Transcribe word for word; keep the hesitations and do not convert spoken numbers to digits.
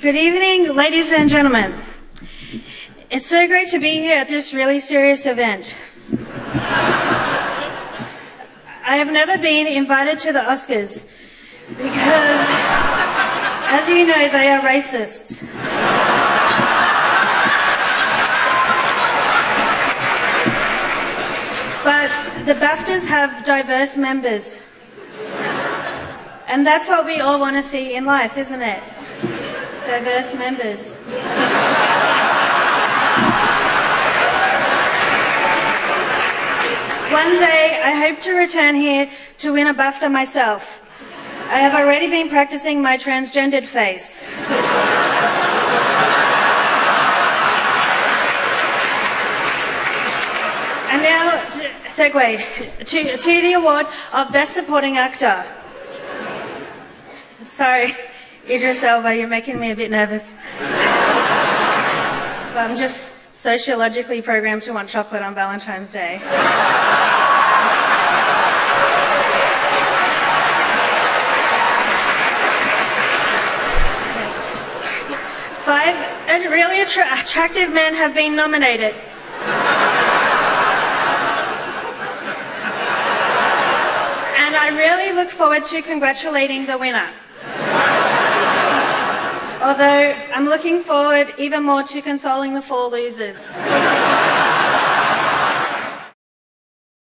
Good evening, ladies and gentlemen. It's so great to be here at this really serious event. I have never been invited to the Oscars because, as you know, they are racists. But the BAFTAs have diverse members. And that's what we all want to see in life, isn't it? Diverse members. One day, I hope to return here to win a BAFTA myself. I have already been practicing my transgendered face. And now, to segue to, to the award of Best Supporting Actor. Sorry, Idris Elba, you're making me a bit nervous. But I'm just sociologically programmed to want chocolate on Valentine's Day. Five really attra attractive men have been nominated. And I really look forward to congratulating the winner. Although I'm looking forward even more to consoling the four losers.